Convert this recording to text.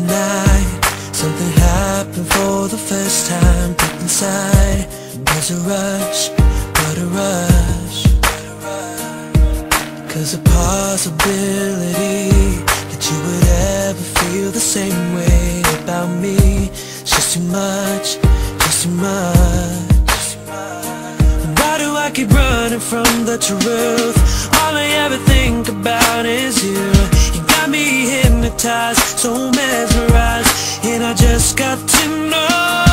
Tonight, something happened for the first time. Deep inside, there's a rush, but a rush, 'cause the possibility that you would ever feel the same way about me is just too much, just too much. And why do I keep running from the truth? All I ever think about is you. Got me hypnotized, so mesmerized, and I just got to know.